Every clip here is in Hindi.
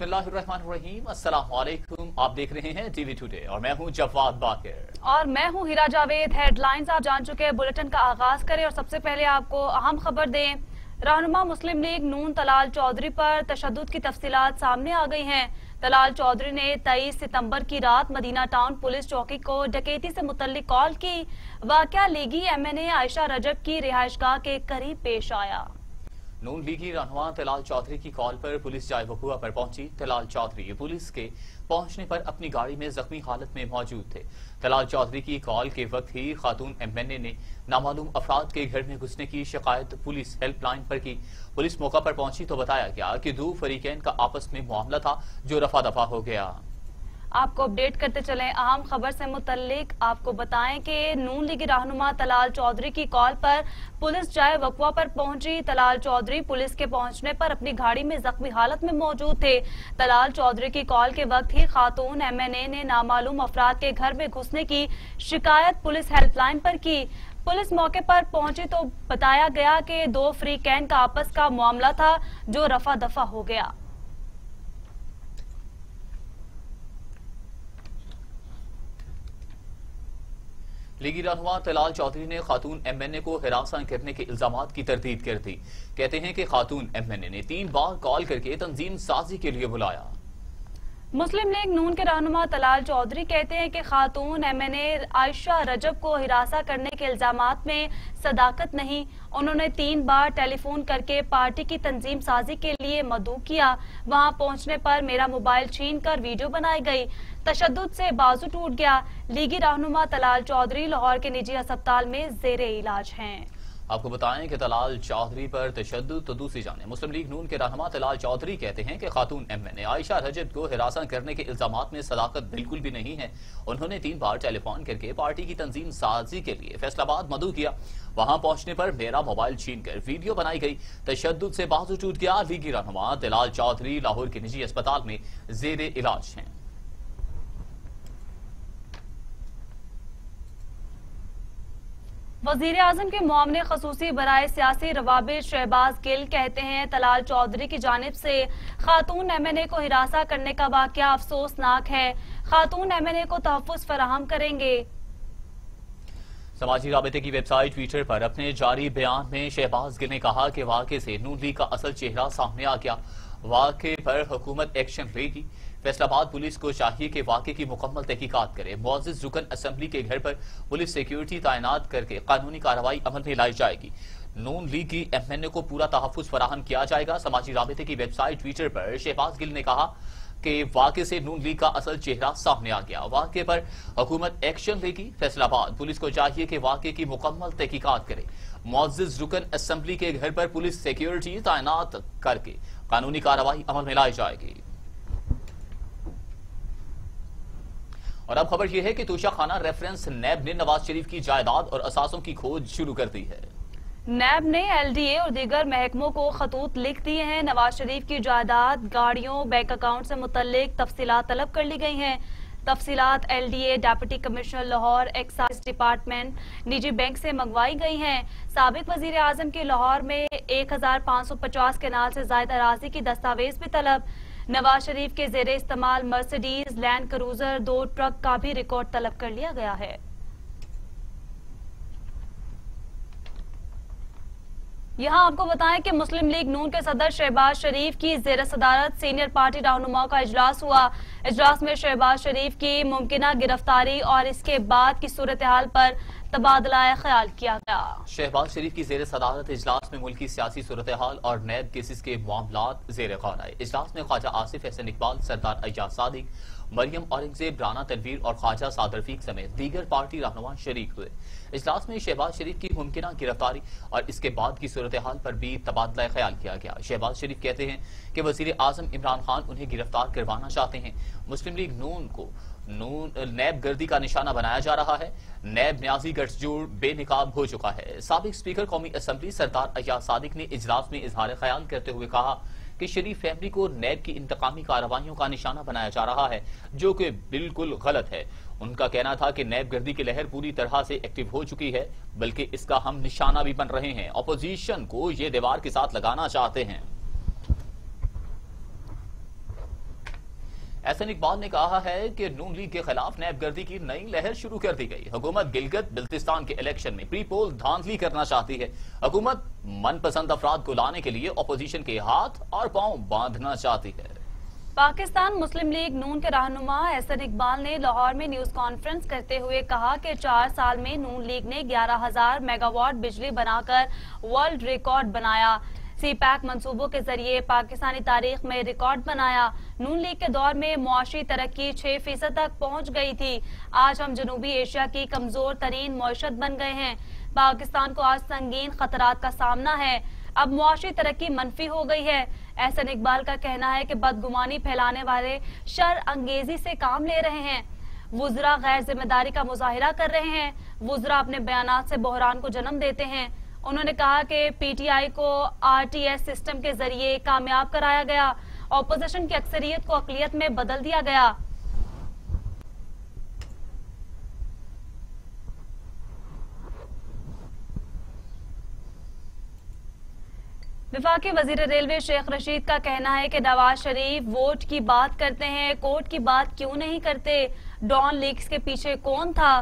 बिस्मिल्लाहिर्रहमानिर्रहीम, अस्सलामुअलैकुम। आप देख रहे हैं टीवी टुडे और मैं हूं जवाद बाकिर और मैं हूं हिरा जावेद। हेडलाइंस आप जान चुके हैं, बुलेटिन का आगाज करें और सबसे पहले आपको अहम खबर दें। रहनुमा मुस्लिम लीग नून तलाल चौधरी पर तशद्दुद की तफसीलात सामने आ गई हैं। तलाल चौधरी ने 23 सितम्बर की रात मदीना टाउन पुलिस चौकी को डकैती से मुतल्लिक कॉल की। वाकया लीगी MNA आयशा रजब की रिहाइशगाह के करीब पेश आया। नून लीगी रहनुमा तलाल चौधरी की कॉल पर पुलिस जायवकुआ पर पहुंची। तलाल चौधरी पुलिस के पहुंचने पर अपनी गाड़ी में जख्मी हालत में मौजूद थे। तलाल चौधरी की कॉल के वक्त ही खातून MNA ने नामालूम अफराद के घर में घुसने की शिकायत पुलिस हेल्पलाइन पर की। पुलिस मौका पर पहुंची तो बताया गया कि दो फरीकैन का आपस में मामला था जो रफा दफा हो गया। आपको अपडेट करते चले अहम खबर से मुतल्लिक। आपको बताएं कि नून लीगी रहनुमा तलाल चौधरी की कॉल पर पुलिस जाए वकवा पर पहुंची। तलाल चौधरी पुलिस के पहुंचने पर अपनी गाड़ी में जख्मी हालत में मौजूद थे। तलाल चौधरी की कॉल के वक्त ही खातून MNA ने नामालूम अफराद के घर में घुसने की शिकायत पुलिस हेल्पलाइन पर की। पुलिस मौके पर पहुंची तो बताया गया कि दो फरीकैन का आपस का मामला था जो रफा दफा हो गया। लीगी रहनुमा तलाल चौधरी ने खातून MNA को हिरासत करने के इल्जामात की तरदीद कर दी। कहते हैं कि खातून MNA ने 3 बार कॉल करके तंजीम साजी के लिए बुलाया। मुस्लिम लीग नून के रहनुमा तलाल चौधरी कहते हैं कि खातून MNA आयशा रजब को हिरासत करने के इल्जामात में सदाकत नहीं। उन्होंने 3 बार टेलीफोन करके पार्टी की तंजीम साजी के लिए मदऊ किया। वहां पहुंचने पर मेरा मोबाइल छीनकर वीडियो बनाई गई। तशद्दुद से बाजू टूट गया। लीगी रहनुमा तलाल चौधरी लाहौर के निजी अस्पताल में जेरे इलाज हैं। आपको बताएं कि तलाल चौधरी पर तशद्दुद तो दूसरी जाने मुस्लिम लीग नून के रहनुमा तलाल चौधरी कहते हैं कि खातून MNA आयशा रजब को हिरासत करने के इल्जामात में सदाकत बिल्कुल भी नहीं है। उन्होंने 3 बार टेलीफोन करके पार्टी की तंजीम साजी के लिए फैसलाबाद मदऊ किया। वहां पहुंचने पर मेरा मोबाइल छीनकर वीडियो बनाई गई। तशद्दुद से बाजू टूट गया। लीगी रहनुमा तलाल चौधरी लाहौर के निजी अस्पताल में जेरे इलाज हैं। वजीर आजम के मामले खसूसी बराए सियासी रवाबित शहबाज गिल कहते हैं तलाल चौधरी की जानिब से खातून MNA को हिरासा करने का वाकया अफसोसनाक है। खातून MNA को तहफ़ुज़ फराहम करेंगे। समाजी राबते की वेबसाइट ट्विटर पर अपने जारी बयान में शहबाज गिल ने कहा कि वाक़े से नून लीग का असल चेहरा सामने आ गया। वाक़े पर हुकूमत एक्शन लेगी। फैसलाबाद पुलिस को चाहिए कि वाक़े की मुकम्मल तहकीकात करे। मुअज़्ज़िज़ रुकन असम्बली के घर पर पुलिस सिक्योरिटी तैनात करके कानूनी कार्रवाई अमल में लाई जाएगी। नून लीग की MNA को पूरा तहफ़ुज़ फराहम किया जाएगा। समाजी राबते की वेबसाइट ट्विटर पर शहबाज गिल ने कहा कि वाक़े से नून लीग का असल चेहरा सामने आ गया। वाक़े पर हुकूमत एक्शन लेगी। फैसलाबाद पुलिस को चाहिए कि वाक़े की मुकम्मल तहकीकात करे। मुअज़्ज़िज़ रुकन असम्बली के घर पर पुलिस सिक्योरिटी तैनात करके कानूनी कार्रवाई अमल में लाई जाएगी। और अब खबर यह है कि तोशाखाना रेफरेंस नैब ने नवाज शरीफ की जायदाद और असासों की खोज शुरू कर दी है। नैब ने LDA और दीगर महकमों को खतूत लिख दिए हैं। नवाज शरीफ की जायदाद, गाड़ियों, बैंक अकाउंट से मुतल्लिक तफसीलात तलब कर ली गई हैं। तफसीलात LDA, deputy commissioner Lahore, excise department, निजी बैंक से मंगवाई गई हैं। साबिक वजीर आजम के लाहौर में 1550 कनाल से ज्यादा अराजी की दस्तावेज भी तलब। नवाज शरीफ के जेरे इस्तेमाल मर्सिडीज, लैंड क्रूजर, 2 ट्रक का भी रिकॉर्ड तलब कर लिया गया है। यहाँ आपको बताएं कि मुस्लिम लीग नून के सदर शहबाज शरीफ की जेर सदारत सीनियर पार्टी रहनुमाओं का इजलास हुआ। इजलास में शहबाज शरीफ की मुमकिना गिरफ्तारी और इसके बाद की सूरत हाल पर तबादला ख्याल किया गया। शहबाज शरीफ की जेर सदारत इजलास में मुल्की सियासी सूरत हाल और नैब केसेस के मामलात जेर गौर आए। इजलास में ख्वाजा आसिफ हसन इकबाल, सरदार अयाज़ सादिक, मरियम औरंगज़ेब, राना तनवीर और ख्वाजा साद रफीक समेत दीगर पार्टी रहनुमा शरीक हुए। इजलास में शहबाज शरीफ की मुमकिना गिरफ्तारी और इसके बाद की सूरत हाल पर भी तबादला ख्याल किया गया। शहबाज शरीफ कहते हैं कि वज़ीर आज़म इमरान खान उन्हें गिरफ्तार करवाना चाहते हैं। मुस्लिम लीग नून को नैब गर्दी का निशाना बनाया जा रहा है। नैब न्याजी गठजोड़ बेनकाब हो चुका है। साबिक स्पीकर कौमी असम्बली सरदार अयाज़ सादिक ने इजलास में इजहार ख्याल करते हुए कहा कि शरीफ फैमिली को नैब की इंतकामी कार्रवाइयों का निशाना बनाया जा रहा है जो कि बिल्कुल गलत है। उनका कहना था कि नैब गर्दी की लहर पूरी तरह से एक्टिव हो चुकी है, बल्कि इसका हम निशाना भी बन रहे हैं। अपोजिशन को ये दीवार के साथ लगाना चाहते हैं। अहसन इकबाल ने कहा है कि नून लीग के खिलाफ नैबगर्दी की नई लहर शुरू कर दी गई। हुकूमत गिलगित बिल्तिस्तान के इलेक्शन में प्री पोल धांधली करना चाहती है। हुकूमत मनपसंद अफराद को लाने के लिए अपोजिशन के हाथ और पांव बांधना चाहती है। पाकिस्तान मुस्लिम लीग नून के रहनुमा अहसन इकबाल ने लाहौर में न्यूज कॉन्फ्रेंस करते हुए कहा कि 4 साल में नून लीग ने 11,000 मेगावाट बिजली बनाकर वर्ल्ड रिकॉर्ड बनाया। सी पैक मनसूबों के जरिए पाकिस्तानी तारीख में रिकॉर्ड बनाया। नून लीग के दौर में मुआशी तरक्की 6% तक पहुँच गई थी। आज हम जनूबी एशिया की कमजोर तरीन मईशत बन गए हैं। पाकिस्तान को आज संगीन खतरात का सामना है। अब मुआशी तरक्की मनफी हो गई है। अहसन इकबाल का कहना है कि बदगुमानी फैलाने वाले शर अंगेजी से काम ले रहे हैं। वुजरा गैर जिम्मेदारी का मुजाहिरा कर रहे हैं। वुजरा अपने बयानात से बहरान को जन्म देते हैं। उन्होंने कहा कि पीटीआई को आरटीएस सिस्टम के जरिए कामयाब कराया गया। ऑपोजिशन की अक्सरियत को अकलियत में बदल दिया गया। वफाकी वजीर रेलवे शेख रशीद का कहना है कि नवाज शरीफ वोट की बात करते हैं, कोर्ट की बात क्यों नहीं करते। डॉन लीक्स के पीछे कौन था?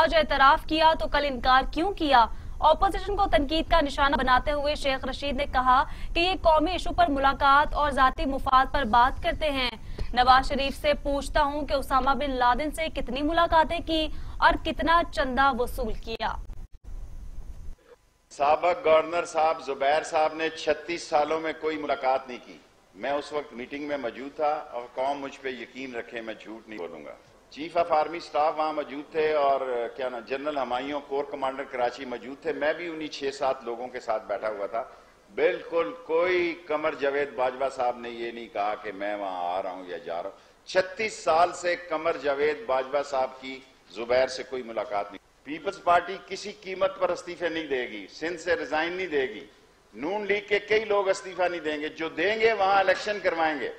आज एतराफ किया तो कल इनकार क्यों किया। ऑपोजिशन को तनकीद का निशाना बनाते हुए शेख रशीद ने कहा कि ये कौमी इशू पर मुलाकात और जाती मुफाद पर बात करते हैं। नवाज शरीफ से पूछता हूँ कि उसामा बिन लादिन से कितनी मुलाकातें की और कितना चंदा वसूल किया। साबक गवर्नर साहब जुबैर साहब ने 36 सालों में कोई मुलाकात नहीं की। मैं उस वक्त मीटिंग में मौजूद था और कौम मुझ पे यकीन रखे मैं झूठ नहीं बोलूंगा। चीफ ऑफ आर्मी स्टाफ वहां मौजूद थे और क्या ना general Humayun corps commander Karachi मौजूद थे। मैं भी उन्हीं 6-7 लोगों के साथ बैठा हुआ था। बिल्कुल कोई कमर जवेद बाजवा साहब ने ये नहीं कहा कि मैं वहां आ रहा हूं या जा रहा हूं। 36 साल से कमर जवेद बाजवा साहब की जुबैर से कोई मुलाकात नहीं। पीपल्स पार्टी किसी कीमत पर इस्तीफे नहीं देगी, सिंध से रिजाइन नहीं देगी। नून लीग के कई लोग इस्तीफा नहीं देंगे, जो देंगे वहां इलेक्शन करवाएंगे।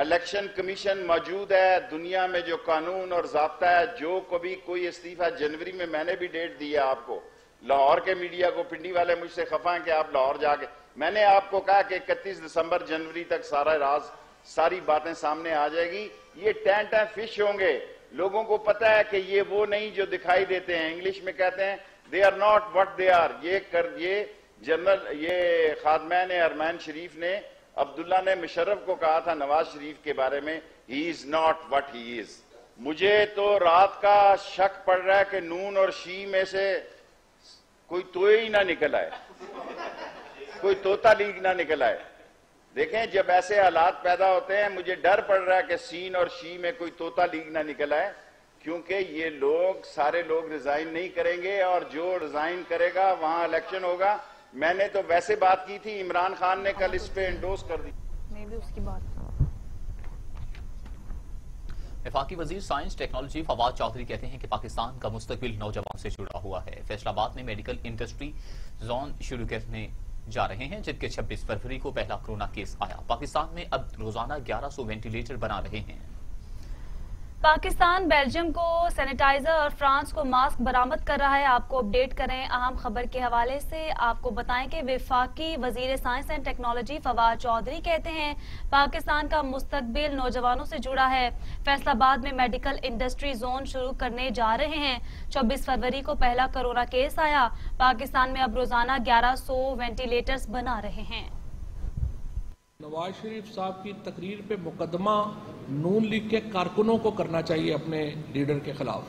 इलेक्शन कमीशन मौजूद है। दुनिया में जो कानून और ज़ाब्ता है, जो कभी कोई इस्तीफा जनवरी में मैंने भी डेट दी है आपको। लाहौर के मीडिया को पिंडी वाले मुझसे खफा हैं कि आप लाहौर जाके, मैंने आपको कहा कि 31 दिसंबर जनवरी तक सारा राज सारी बातें सामने आ जाएगी। ये टेंट फिश होंगे। लोगों को पता है कि ये वो नहीं जो दिखाई देते हैं। इंग्लिश में कहते हैं they are not what they are. ये खादमैन अरमान शरीफ ने अब्दुल्ला ने मुशर्रफ को कहा था नवाज शरीफ के बारे में, he is not what he is. मुझे तो रात का शक पड़ रहा है कि नून और शी में से कोई तोय ही ना निकल आए, कोई तोता लीग ना निकल आए। देखें जब ऐसे हालात पैदा होते हैं, मुझे डर पड़ रहा है कि सीन और शी में कोई तोता लीग ना निकल आए, क्योंकि ये लोग सारे लोग रिजाइन नहीं करेंगे और जो रिजाइन करेगा वहां इलेक्शन होगा। मैंने तो वैसे बात की थी, इमरान खान ने कल इस पे एंडोर्स कर दी। मैं भी उसकी बात। वफाकी वजीर साइंस टेक्नोलॉजी फवाद चौधरी कहते हैं कि पाकिस्तान का मुस्तकबिल नौजवान से जुड़ा हुआ है। फैसलाबाद में मेडिकल इंडस्ट्री जोन शुरू करने जा रहे हैं, जिसके 26 फरवरी को पहला कोरोना केस आया। पाकिस्तान में अब रोजाना 1100 वेंटिलेटर बना रहे हैं। पाकिस्तान बेल्जियम को सैनिटाइजर और फ्रांस को मास्क बरामद कर रहा है। आपको अपडेट करें अहम खबर के हवाले से। आपको बताएं कि वफाकी वजीर science and technology Fawad Chaudhry कहते हैं पाकिस्तान का मुस्तकबिल नौजवानों से जुड़ा है। फैसलाबाद में मेडिकल इंडस्ट्री जोन शुरू करने जा रहे हैं। 26 फरवरी को पहला कोरोना केस आया। पाकिस्तान में अब रोजाना 1100 वेंटिलेटर्स बना रहे हैं। नवाज शरीफ साहब की तकरीर पे मुकदमा नून लीग के कारकुनों को करना चाहिए अपने लीडर के खिलाफ,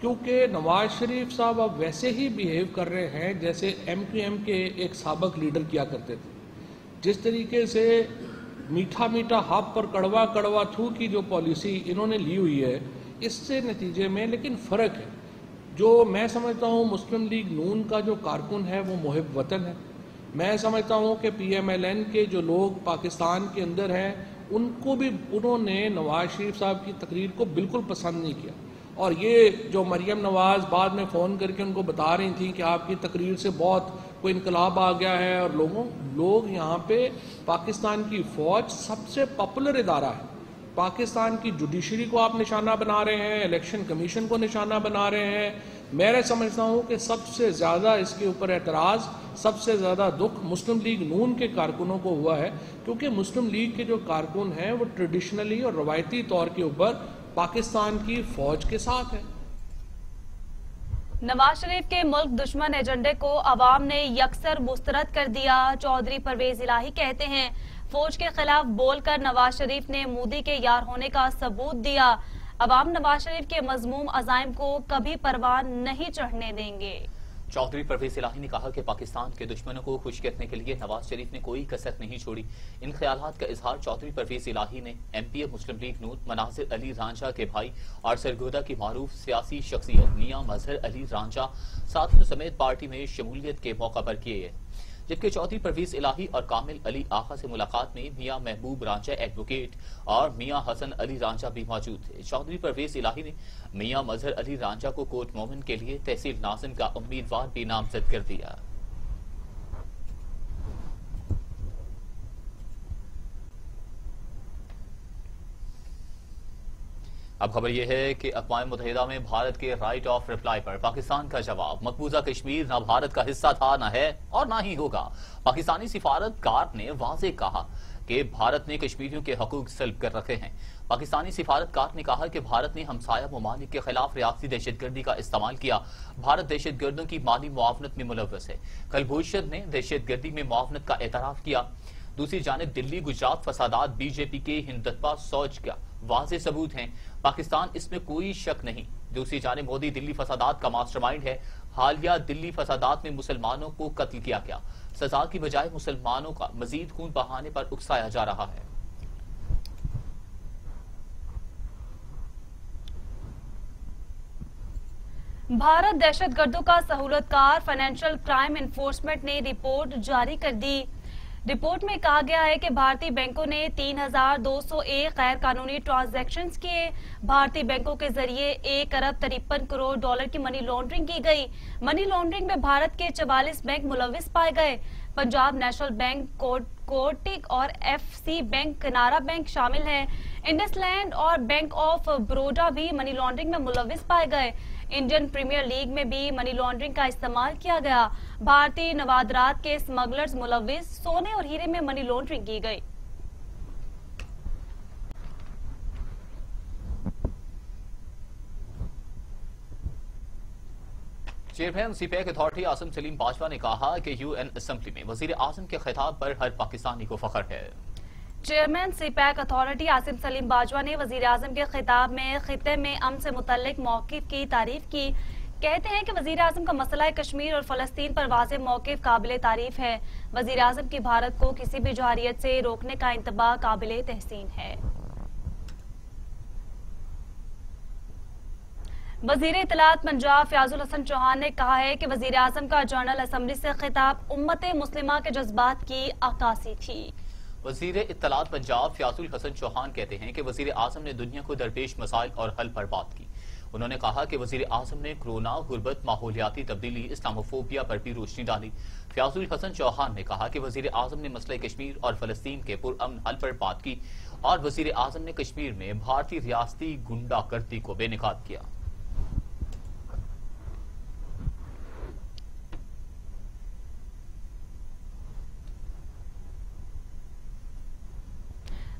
क्योंकि नवाज शरीफ साहब अब वैसे ही बिहेव कर रहे हैं जैसे एमक्यूएम के एक साबक लीडर किया करते थे। जिस तरीके से मीठा मीठा हाथ पर कड़वा कड़वा थू की जो पॉलिसी इन्होंने ली हुई है, इससे नतीजे में लेकिन फ़र्क है। जो मैं समझता हूँ मुस्लिम लीग नून का जो कारकुन है वो मुहिब वतन है। मैं समझता हूँ कि PMLN के जो लोग पाकिस्तान के अंदर हैं उनको भी उन्होंने नवाज शरीफ साहब की तकरीर को बिल्कुल पसंद नहीं किया। और ये जो मरियम नवाज बाद में फ़ोन करके उनको बता रही थी कि आपकी तकरीर से बहुत कोई इनकलाब आ गया है, और लोग यहाँ पे पाकिस्तान की फ़ौज सबसे पॉपुलर इदारा है। पाकिस्तान की जुडिशरी को आप निशाना बना रहे हैं, इलेक्शन कमीशन को निशाना बना रहे हैं, मैं समझता हूँ कि सबसे ज़्यादा इसके ऊपर एतराज़, सबसे ज़्यादा दुख मुस्लिम लीग नून के कारकुनों को हुआ है, क्योंकि मुस्लिम लीग के जो कारकुन हैं वो ट्रेडिशनली और रवायती तौर के ऊपर पाकिस्तान की फौज के साथ है। नवाज शरीफ के मुल्क दुश्मन एजेंडे को आवाम ने यकसर मुस्तरद कर दिया। चौधरी परवेज इलाही कहते हैं, फौज के खिलाफ बोलकर नवाज शरीफ ने मोदी के यार होने का सबूत दिया। अवाम नवाज शरीफ के मजमूम अजाइम को कभी परवान नहीं चढ़ने देंगे। चौधरी परवेज इलाही ने कहा कि पाकिस्तान के दुश्मनों को खुश करने के लिए नवाज शरीफ ने कोई कसर नहीं छोड़ी। इन ख्यालात का इजहार चौधरी परवेज इलाही ने MPA Muslim league Noon Manazir Ali Ranjha के भाई और सरगोदा की मारूफ सियासी शख्सियत मियाँ मजहर अली रांझा साथियों समेत पार्टी में शमूलियत के मौका पर किए है, जबकि चौधरी परवेज इलाही और कामिल अली आखा से मुलाकात में मियाँ महबूब रांझा एडवोकेट और मियाँ हसन अली रांझा भी मौजूद थे। चौधरी परवेज इलाही ने मियाँ मजहर अली रांझा को कोर्ट मोमिन के लिए तहसील नाजिम का उम्मीदवार भी नामजद कर दिया। अब खबर यह है कि अक़वाम मुत्तहिदा में भारत के राइट ऑफ रिप्लाई पर पाकिस्तान का जवाब। मकबूजा कश्मीर ना भारत का हिस्सा था, ना है और ना ही होगा। पाकिस्तानी सिफारतकार ने वाज़ेह कहा कि भारत ने कश्मीरियों के हकूक सल्ब कर रखे हैं। पाकिस्तानी सिफारतकार ने कहा कि भारत ने हमसाया ममालिक के खिलाफ रियासती दहशतगर्दी का इस्तेमाल किया। भारत दहशतगर्दों की माली मुआवनत में मुलव्वस है। कलभूषण ने दहशतगर्दी में मुआवनत का एतराफ़ किया। दूसरी जानब दिल्ली गुजरात फसादात बीजेपी के हिंदुत्वा सोच का वाज़ेह सबूत हैं, पाकिस्तान इसमें कोई शक नहीं। दूसरी जानब मोदी दिल्ली फसादात का मास्टरमाइंड है। हालिया दिल्ली फसादात में मुसलमानों को कत्ल किया गया, सजा की बजाय मुसलमानों का मजीद खून बहाने पर उकसाया जा रहा है। भारत दहशतगर्दों का सहूलतकार फाइनेंशियल क्राइम एनफोर्समेंट ने रिपोर्ट जारी कर दी। रिपोर्ट में कहा गया है कि भारतीय बैंकों ने 3201 गैर कानूनी ट्रांजैक्शन किए। भारतीय बैंकों के जरिए 1 अरब 53 करोड़ डॉलर की मनी लॉन्ड्रिंग की गई। मनी लॉन्ड्रिंग में भारत के 44 बैंक मुलविस पाए गए। पंजाब नेशनल बैंक, कोटिक और एफसी बैंक, कनारा बैंक शामिल हैं। इंडसलैंड और बैंक ऑफ बड़ौदा भी मनी लॉन्ड्रिंग में मुलविस पाए गए। इंडियन प्रीमियर लीग में भी मनी लॉन्ड्रिंग का इस्तेमाल किया गया। भारतीय नवादरात के स्मगलर्स मुलविस, सोने और हीरे में मनी लॉन्ड्रिंग की गई। चेयरमैन सीपीआई के अथॉरिटी आसम सलीम बाजवा ने कहा कि यूएन असेंबली में वजीर आजम के खिताब पर हर पाकिस्तानी को फख्र है। Chairman CPEC authority Asim Saleem Bajwa ने वजीर आजम के खिताब में खिते में अमन से मुतल्लिक मौकिफ की तारीफ की। कहते हैं कि वजीर आजम का मसला कश्मीर और फलस्तीन पर वाज़े मौकिफ काबिल तारीफ है। वजीर आजम की भारत को किसी भी जवारियत से रोकने का इंतबाह काबिल तहसीन है। वजीर इतलात पंजाब फय्याज़ुल हसन चौहान ने कहा है कि वजीर आजम का जनरल असम्बली से खिताब उम्मत मुस्लिमा के जज्बात की अक्कासी थी। वजीर इत्तलात पंजाब फय्याज़ुल हसन चौहान कहते हैं कि वजीर आजम ने दुनिया को दरपेश मसाइल और हल पर बात की। उन्होंने कहा कि वजीर आजम ने कोरोना, गुर्बत, माहौलियाती तब्दीली, इस्लामोफोबिया पर भी रोशनी डाली। फय्याज़ुल हसन चौहान ने कहा कि वजीर आजम ने मसले कश्मीर और फलस्तीन के पुरअमन हल पर बात की और वजीर आजम ने कश्मीर में भारतीय रियासती गुंडागर्दी को बेनकाब किया।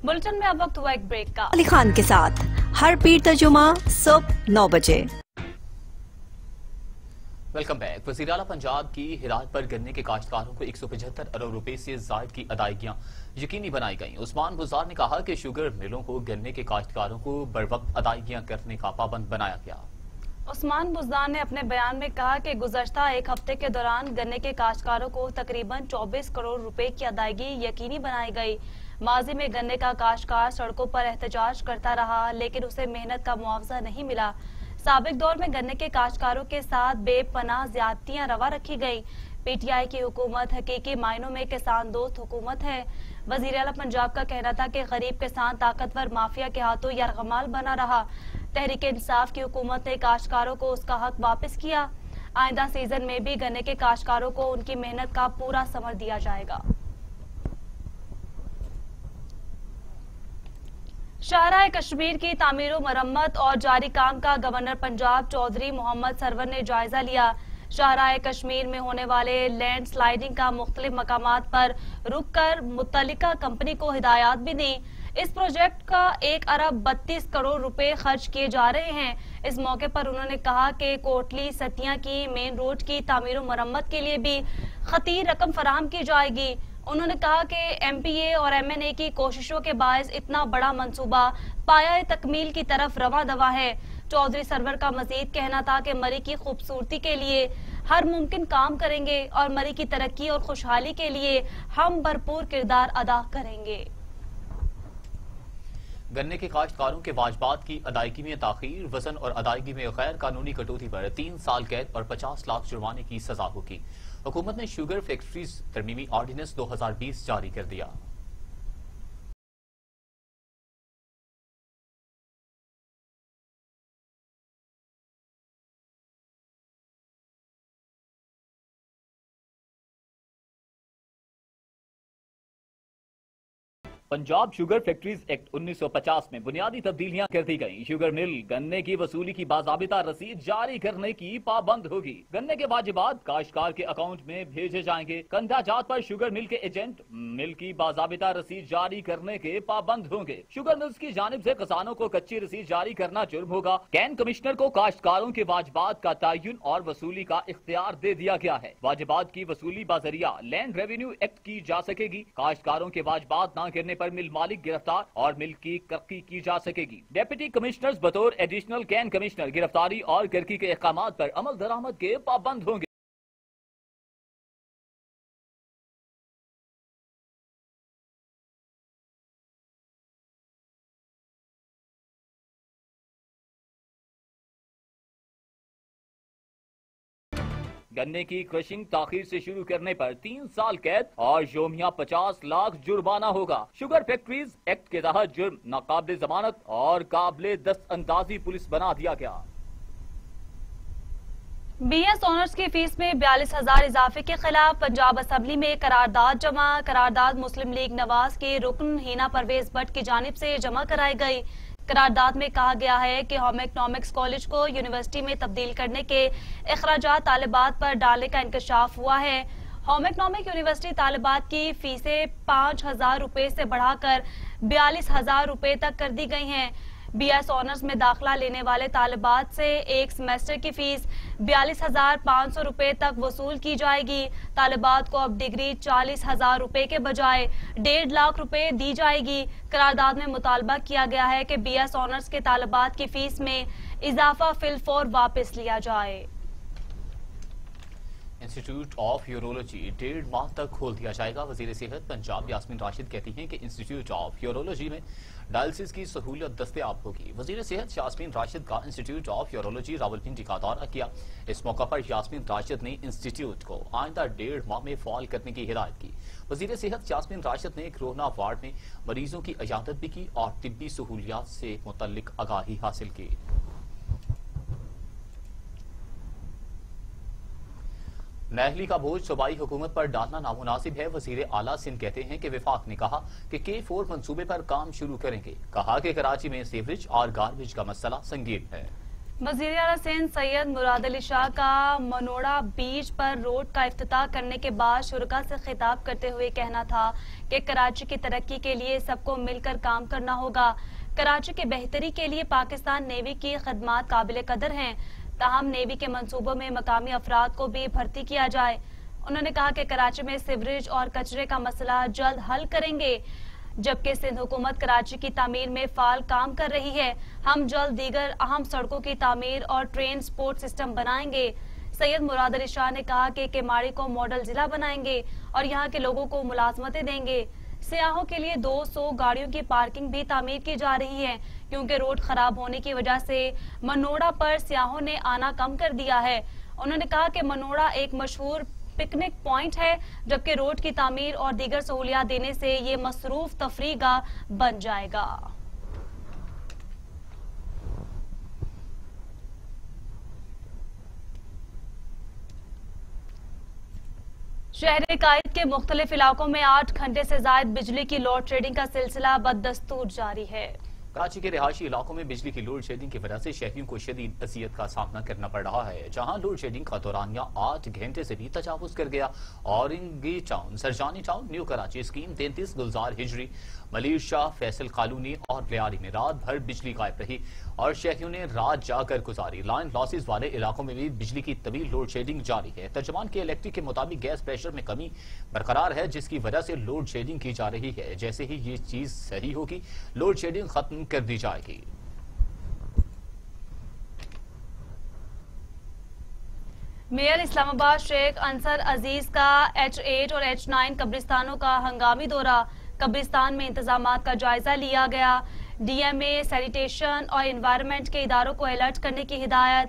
बुलेटिन में अब वक्त हुआ एक ब्रेक का। अली खान के साथ हर पीर तर्जुमा सुबह 9 बजे। Welcome back. वज़ीर आला पंजाब की हिदायत पर गन्ने के काश्तकारों को 175 अरब रुपए से ज़ायद की अदायगियाँ यकीनी बनाई गई। उस्मान बुज़दार ने कहा कि शुगर मिलों को गन्ने के काश्तकारों को बरवक्त अदायगियाँ करने का पाबंद बनाया गया। उस्मान बुज़दार ने अपने बयान में कहा कि गुज़श्ता एक हफ्ते के दौरान गन्ने के काश्तकारों को तकरीबन 24 करोड़ रुपए की अदायगी यकीनी बनाई गई। माजी में गन्ने का काश्तकार सड़कों पर एहतजाज करता रहा, लेकिन उसे मेहनत का मुआवजा नहीं मिला। साबिक दौर में गन्ने के काश्तकारों के साथ बेपनाह ज्यादतियाँ रवा रखी गई। पीटीआई की हुकूमत हकीकी मायनों में किसान दोस्त हुकूमत है। वजीर आला पंजाब का कहना था कि गरीब किसान ताकतवर माफिया के हाथों यरगमाल बना रहा। तहरीक इंसाफ की हुकूमत ने काश्तकारों को उसका हक वापस किया। आइंदा सीजन में भी गन्ने के काश्तकारों को उनकी मेहनत का पूरा समर दिया जाएगा। शाहराह कश्मीर की तामीर मरम्मत और जारी काम का गवर्नर पंजाब चौधरी मोहम्मद सरवर ने जायजा लिया। शाहराह कश्मीर में होने वाले लैंड स्लाइडिंग का मुख्तलिफ मकामात पर रुक कर मुतल्लिका कंपनी को हिदायत भी दी। इस प्रोजेक्ट का 1 अरब 32 करोड़ रुपए खर्च किए जा रहे हैं। इस मौके पर उन्होंने कहा कि कोटली सतिया की मेन रोड की तामीर मरम्मत के लिए भी खतीर रकम फराहम की जाएगी। उन्होंने कहा कि MPA और MNA की कोशिशों के बायस इतना बड़ा मंसूबा पाया तकमील की तरफ रवा दवा है। चौधरी सरवर का मजीद कहना था कि मरी की खूबसूरती के लिए हर मुमकिन काम करेंगे और मरी की तरक्की और खुशहाली के लिए हम भरपूर किरदार अदा करेंगे। गन्ने के काश्तकारों के वाजबात की अदायगी में ताखीर, वजन और अदायगी में गैर कानूनी कटौती पर 3 साल कैद और 50 लाख जुर्माने की सजा होगी। हुकूमत ने शुगर फैक्ट्रीज तरमीमी ऑर्डिनेंस 2020 जारी कर दिया। पंजाब शुगर फैक्ट्रीज एक्ट 1950 में बुनियादी तब्दीलियां कर दी गई। शुगर मिल गन्ने की वसूली की बाज़ाबिता रसीद जारी करने की पाबंद होगी। गन्ने के वाजिबात काश्तकार के अकाउंट में भेजे जाएंगे। कंधा जात पर शुगर मिल के एजेंट मिल की बाज़ाबिता रसीद जारी करने के पाबंद होंगे। शुगर मिल्स की जानिब से किसानों को कच्ची रसीद जारी करना जुर्म होगा। कैन कमिश्नर को काश्तकारों के वाजिबात का तयन और वसूली का इख्तियार दे दिया गया है। वाजिबात की वसूली बाजरिया लैंड रेवेन्यू एक्ट की जा सकेगी। काश्तकारों के वाजिबात न करने पर मिल मालिक गिरफ्तार और मिल की कर्की की जा सकेगी। डिप्टी कमिश्नर्स बतौर एडिशनल कैन कमिश्नर गिरफ्तारी और कर्की के अहकामात पर अमल दरामद के पाबंद होंगे। गन्ने की क्रशिंग ताखीर से शुरू करने पर 3 साल कैद और योमिया 50 लाख जुर्माना होगा। शुगर फैक्ट्रीज एक्ट के तहत जुर्म नाकाबिले जमानत और काबिले दस्त अंदाजी पुलिस बना दिया गया। BS ऑनर्स की फीस में 42,000 इजाफे के खिलाफ पंजाब असम्बली में करारदाद जमा। करारदाद मुस्लिम लीग नवाज के रुकन हिना परवेज भट्ट की जानिब से जमा कराई गयी। करारदाद में कहा गया है कि होम इकनॉमिक्स कॉलेज को यूनिवर्सिटी में तब्दील करने के अखराजात तालिबात पर डालने का इंकशाफ हुआ है। होम इकनॉमिक यूनिवर्सिटी तालिबात की फीसें 5,000 रुपये से बढ़ाकर 42,000 रुपये तक कर दी गई हैं। BS ऑनर्स में दाखिला लेने वाले तालिबात से एक सेमेस्टर की फीस 42,500 रुपये तक वसूल की जाएगी। तालिबात को अब डिग्री 40,000 रुपये के बजाय 1.5 लाख रुपये दी जाएगी। करारदाद में मुतालबा किया गया है कि BS ऑनर्स के तालिबात की फीस में इजाफा फिलफौर वापस लिया जाए। इंस्टीट्यूट ऑफ यूरोलॉजी 1.5 माह तक खोल दिया जाएगा। वजीर सेहत पंजाब यास्मीन राशिद कहती हैं कि इंस्टीट्यूट ऑफ यूरोलॉजी में डायलिसिस की सहूलियत दस्तयाब होगी। वजीर सेहत यास्मीन राशिद का इंस्टीट्यूट ऑफ यूरोलॉजी रावलपिंडी का दौरा किया। इस मौका पर यास्मीन राशिद ने इंस्टीट्यूट को आइंदा 1.5 माह में फॉल करने की हिदायत की। वजीर सेहत यास्मीन राशिद ने कोरोना वार्ड में मरीजों की इजाजत भी की और तिब्बी सहूलियात से मुतल्लिक आगाही हासिल की। नाअहली का बोझ सूबाई हुकूमत पर डालना नामुनासिब है। वजीर आला सिंध कहते हैं कि विफाक ने कहा कि K4 मनसूबे पर काम शुरू करेंगे। कहा कि कराची में सीवरेज और गार्बेज का मसला संगीन है। वजीर आला सिंध सैयद मुराद अली शाह का मनोड़ा बीच पर रोड का इफ्तिताह करने के बाद शुरका से खिताब करते हुए कहना था कि कराची की तरक्की के लिए सबको मिलकर काम करना होगा। कराची के बेहतरी के लिए पाकिस्तान नेवी की खदमात काबिल कदर हैं। ताहम नेवी के मंसूबों में मकामी अफराद को भी भर्ती किया जाए। उन्होंने कहा कि कराची में सिवरेज और कचरे का मसला जल्द हल करेंगे। जबकि सिंध हुकूमत कराची की तामीर में फाल काम कर रही है। हम जल्द दीगर अहम सड़कों की तामीर और ट्रेन सपोर्ट सिस्टम बनाएंगे। सैयद मुराद अली शाह ने कहा कि केमाड़ी को मॉडल जिला बनाएंगे और यहाँ के लोगों को मुलाजमतें देंगे। सियाहों के लिए 200 गाड़ियों की पार्किंग भी तामीर की जा रही है क्योंकि रोड खराब होने की वजह से मनोड़ा पर सियाहों ने आना कम कर दिया है। उन्होंने कहा कि मनोड़ा एक मशहूर पिकनिक पॉइंट है जबकि रोड की तामीर और दीगर सहूलियात देने से ये मसरूफ तफरीगा बन जाएगा। शहर कायद के मुख्तलिफ इलाकों में 8 घंटे से जायद बिजली की लोड शेडिंग का सिलसिला बदस्तूर जारी है। कराची के रिहायशी इलाकों में बिजली की लोड शेडिंग की वजह से शहरियों को शदीद अजियत का सामना करना पड़ रहा है, जहां लोड शेडिंग का दौरानिया 8 घंटे से भी तजावुज कर गया। Orangi town, Surjani town, new Karachi scheme 33, Gulzar Hijri, Malir Shah, Faisal colony और प्यारी में रात भर बिजली गायब रही और शहरियों ने रात जाकर गुजारी। लाइन लॉसेज वाले इलाकों में भी बिजली की तवील लोड शेडिंग जारी है। तर्जमान के इलेक्ट्रिक के मुताबिक गैस प्रेशर में कमी बरकरार है, जिसकी वजह से लोड शेडिंग की जा रही है। जैसे ही ये चीज सही होगी लोड शेडिंग खत्म कर दी जाएगी। मेयर इस्लामाबाद शेख अंसर अजीज का H8 और H9 कब्रिस्तानों का हंगामी दौरा, कब्रिस्तान में इंतजामात का जायजा लिया गया। DMA, सैनिटेशन और एनवायरनमेंट के इदारों को अलर्ट करने की हिदायत।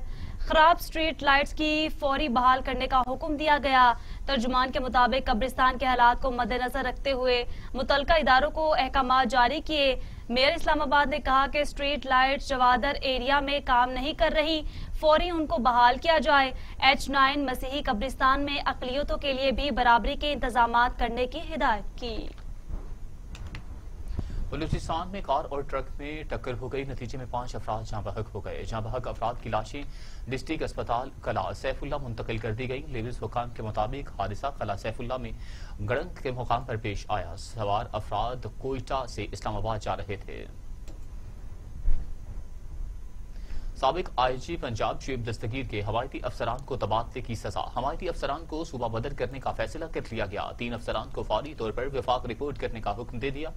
खराब स्ट्रीट लाइट्स की फौरी बहाल करने का हुक्म दिया गया। तर्जुमान के मुताबिक कब्रिस्तान के हालात को मद्देनजर रखते हुए मुतलका इदारों को अहकाम जारी किए। मेयर इस्लामाबाद ने कहा कि स्ट्रीट लाइट्स जवादर एरिया में काम नहीं कर रही, फौरी उनको बहाल किया जाए। H9 मसीही कब्रिस्तान में अकलियतों के लिए भी बराबरी के इंतजाम करने की हिदायत की। बलूचिस्तान में कार और ट्रक में टक्कर हो गई, नतीजे में 5 अफराद जहाँ बहक हो गए। जहाँ बहक अफराद की लाशें डिस्ट्रिक्ट अस्पताल कला सैफुल्ला मुंतकिल कर दी गई। लेविस हुकाम के मुताबिक हादसा कला सैफुल्ला में गड़ंग के मुकाम पर पेश आया। सवार अफराद कोयटा से इस्लामाबाद जा रहे थे। साबिक IG पंजाब चीफ दस्तगीर के हवाई अफसरान को तबादले की सजा। हवाई अफसरान को सूबा बदल करने का फैसला कर लिया गया। 3 अफसरान को फौरी तौर पर वफाक रिपोर्ट करने का हुक्म दे दिया।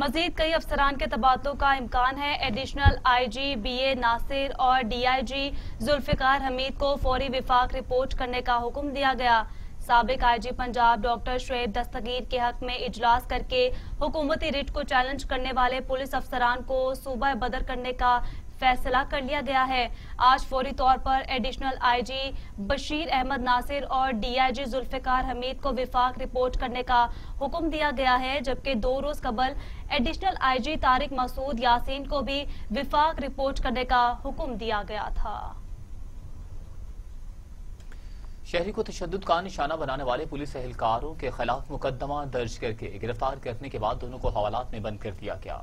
मजीद कई अफसरान के तबादलों का इम्कान है। एडिशनल IG BA नासिर और DIG जुल्फिकार हमीद को फौरी विफाक रिपोर्ट करने का हुक्म दिया गया। साबिक IG पंजाब डॉक्टर शोएब दस्तगीर के हक में इजलास करके हुकूमती रिट को चैलेंज करने वाले पुलिस अफसरान को सूबा बदर करने का फैसला कर लिया गया है। आज फौरी तौर पर एडिशनल IG बशीर अहमद नासिर और DIG जुल्फिकार हमीद को विफाक रिपोर्ट करने का हुक्म दिया गया है, जबकि 2 रोज कबल एडिशनल IG तारिक मसूद यासीन को भी विफाक रिपोर्ट करने का हुक्म दिया गया था। शहरी को तशद्दुद का निशाना बनाने वाले पुलिस एहलकारों के खिलाफ मुकदमा दर्ज करके गिरफ्तार करने के बाद दोनों को हवालात में बंद कर दिया गया।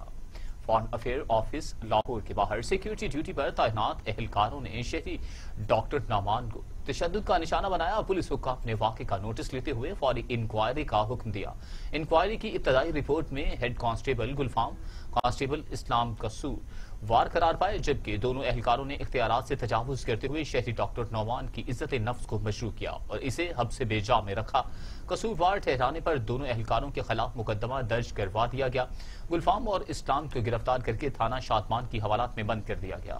फॉरेन अफेयर ऑफिस लाहौर के बाहर सिक्योरिटी ड्यूटी पर तैनात एहलकारों ने शहरी डॉक्टर नामान को तशद्दुद का निशाना बनाया। पुलिस हुक्काम ने वाक़े का नोटिस लेते हुए फौरी इंक्वायरी का हुक्म दिया। इंक्वायरी की इब्तदाई रिपोर्ट में head constable Gulfam, constable Islam कसूरवार करार पाए, जबकि दोनों एहलकारों ने इख्तियारात से तजावुज करते हुए शहरी डॉक्टर नौमान की इज्जत नफ्स को मशरू किया और इसे हब्स बेजा में रखा। कसूरवार ठहराने पर दोनों एहलकारों के खिलाफ मुकदमा दर्ज करवा दिया गया। गुलफाम और इस्लाम को गिरफ्तार करके थाना शादमान की हवालात में बंद कर दिया गया।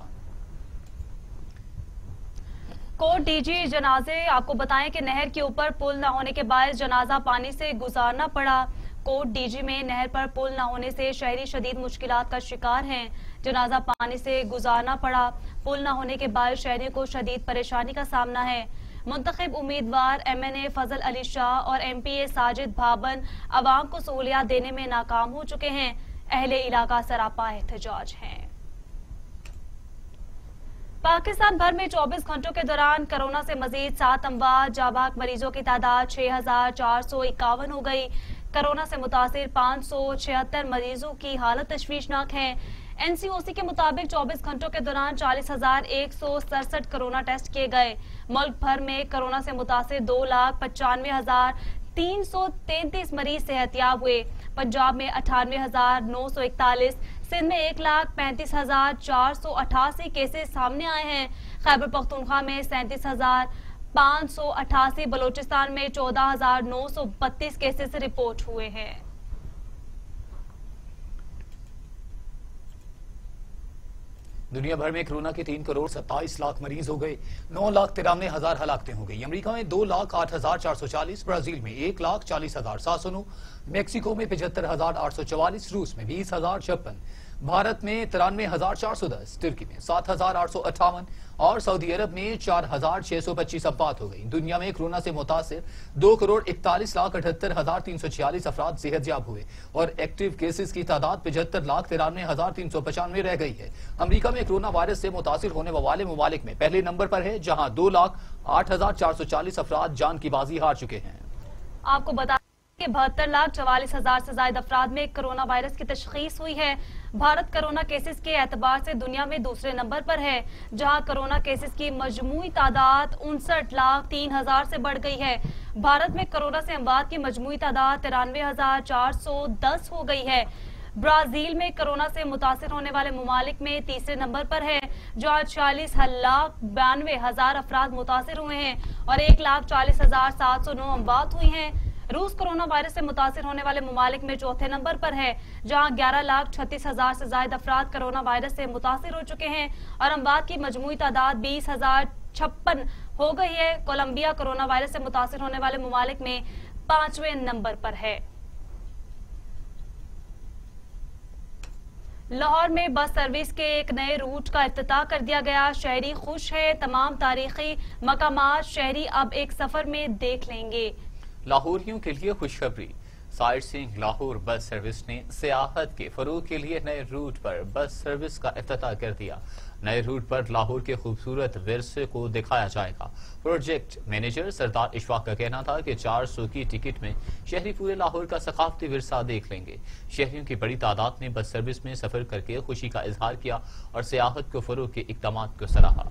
कोर्ट DG जनाजे, आपको बताएं कि नहर के ऊपर पुल न होने के बाद जनाजा पानी से गुजारना पड़ा। कोर्ट DG में नहर पर पुल न होने से शहरी शदीद मुश्किलात का शिकार हैं। जनाजा पानी से गुजारना पड़ा। पुल न होने के बाद शहरी को शदीद परेशानी का सामना है। मुंतखब उम्मीदवार MNA फजल अली शाह और MPA साजिद भाबन अवाम को सहूलियात देने में नाकाम हो चुके हैं। अहले इलाका सरापा एहतजाज है। पाकिस्तान भर में 24 घंटों के दौरान कोरोना से मजीद 7 अमवात, जाबाक मरीजों की तादाद 6451 हो गई। कोरोना से मुतासिर 576 मरीजों की हालत तशवीशनाक है। NCOC के मुताबिक 24 घंटों के दौरान 40,167 कोरोना टेस्ट किए गए। मुल्क भर में कोरोना से मुतासिर 2,95,333 मरीज सेहतयाब हुए। पंजाब में 98,941, सिंध में 1,35,488 केसेस सामने आए हैं। खैबर पख्तूनख्वा में 37,588, बलोचिस्तान में 14,932 केसेस रिपोर्ट हुए हैं। दुनिया भर में कोरोना के 3,27 करोड़ मरीज हो गए। 9,93,000 हलाकतें हो गई। अमरीका में 2,08,440, ब्राजील में 1,40,709, मेक्सिको में 75,844, रूस में 20,056, भारत में 93,410, तुर्की में 7,858 और सऊदी अरब में 4,625 अफवात हो गई। दुनिया में कोरोना से मुतासर 2,41,78,346 अफराद सेहतयाब हुए और एक्टिव केसेस की तादाद 75,93,395 रह गई है। अमरीका में कोरोना वायरस से मुतासर होने वाले ममालिक में पहले नंबर पर है, जहां 2,08,440 अफराद जान की बाजी हार चुके हैं। आपको बता के 72,44,000 से ज्यादा अफराद में कोरोना वायरस की तशखीस हुई है। भारत कोरोना केसेस के एतबार से दुनिया में दूसरे नंबर पर है, जहां कोरोना केसेस की मजमूई तादाद 59,03,000 से बढ़ गई है। भारत में कोरोना से अमवात की मजमूई तादाद 93,410 हो गई है। ब्राजील में कोरोना से मुतासर होने वाले ममालिक में तीसरे नंबर पर है, जहाँ 40,92,000 अफराद मुतासर हुए हैं और 1,40,709 अमवात हुई हैं। रूस कोरोना वायरस से मुतासर होने वाले ममालिक में चौथे नंबर पर है, जहाँ 11,36,000 से ज्यादा अफराद कोरोना वायरस से मुतासर हो चुके हैं और अमवात की मजमूई तादाद 20,056 हो गई है। कोलंबिया कोरोना वायरस से मुतासर होने वाले ममालिक में 5वें नंबर पर है। लाहौर में बस सर्विस के एक नए रूट का इफ्तिताह कर दिया गया, शहरी खुश है। तमाम तारीखी मकामात शहरी अब एक सफर में देख लेंगे। लाहौरियों के लिए खुशखबरी, sight seeing Lahore bus service ने सियाहत के फरोग के लिए नए रूट पर बस सर्विस का इफ्तिताह कर दिया। नए रूट पर लाहौर के खूबसूरत विरसे को दिखाया जाएगा। प्रोजेक्ट मैनेजर सरदार इशफाक का कहना था कि 400 की टिकट में शहरी पूरे लाहौर का सकाफती विरसा देख लेंगे। शहरियों की बड़ी तादाद ने बस सर्विस में सफर करके खुशी का इजहार किया और सियाहत को फरोग के इकदाम को सराहा।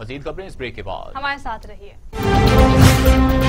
मज़ीद खबरें इस ब्रेक के बाद, हमारे साथ रहिए।